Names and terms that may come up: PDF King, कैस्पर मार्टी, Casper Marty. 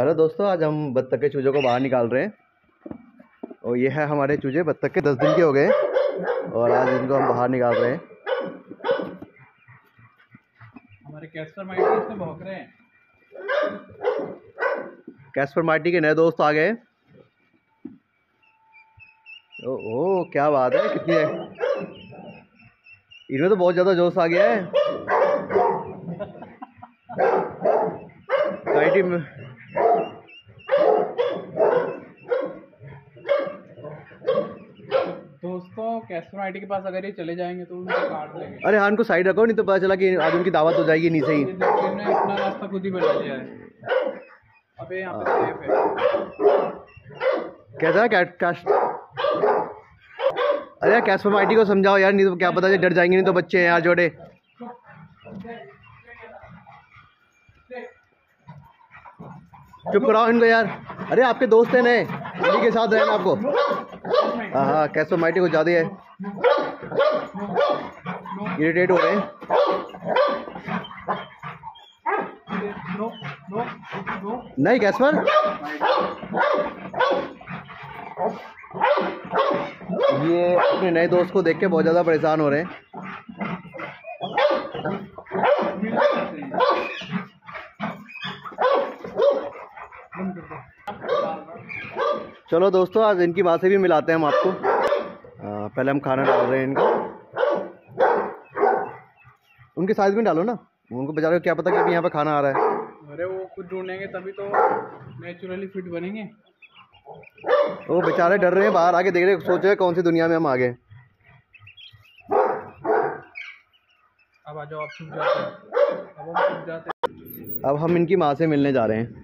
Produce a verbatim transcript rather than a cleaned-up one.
Hello दोस्तों, आज हम बत्तख के चूजों को बाहर निकाल रहे हैं। और ये है हमारे चूजे, बत्तख के दस दिन के हो गए और आज इनको हम बाहर निकाल रहे हैं। हमारे कैस्पर मार्टी इसमें भौंक रहे हैं। कैस्पर मार्टी के नए दोस्त आ गए। ओ, ओ क्या बात है, कितनी है इनमें तो बहुत ज़्यादा जोश आ गया है। दोस्तों, कैस्पर मार्टी के पास अगर ये चले जाएंगे तो उनको काट लेंगे। अरे हाँ, उनको साइड रखो, नहीं तो पता चला कि आज उनकी दावत हो जाएगी। नीचे ही इन्होंने अपना रास्ता खुद ही बना लिया है। अबे यहाँ पे सेफ है। कैसा है कैट कास्ट? अरे कैस्पर मार्टी को समझाओ यार, नहीं तो क्या पता डर जाएंगे, नहीं तो बच्चे हैं यार जोड़े। चुप कराओ इनको यार। अरे आपके दोस्त हैं नए, उन्हीं के साथ रहना आपको। हाँ हाँ, कैस्पर मार्टी कुछ ज़्यादा है, इरिटेट हो रहे हैं। नहीं कैस्पर, ये अपने नए दोस्त को देख के बहुत ज़्यादा परेशान हो रहे हैं। चलो दोस्तों, आज इनकी माँ से भी मिलाते हैं हम आपको। आ, पहले हम खाना डाल रहे हैं इनको। उनके साइज में डालो ना, उनको बेचारे को क्या पता कि अभी यहाँ पे खाना आ रहा है। अरे वो खुद ढूंढेंगे तभी तो नेचुरली फिट बनेंगे। वो बेचारे डर रहे हैं, बाहर आके देख रहे, सोच रहे कौन सी दुनिया में हम आ गए। अब आ जाओ, अब छुप जाते हैं। अब हम इनकी माँ से मिलने जा रहे हैं।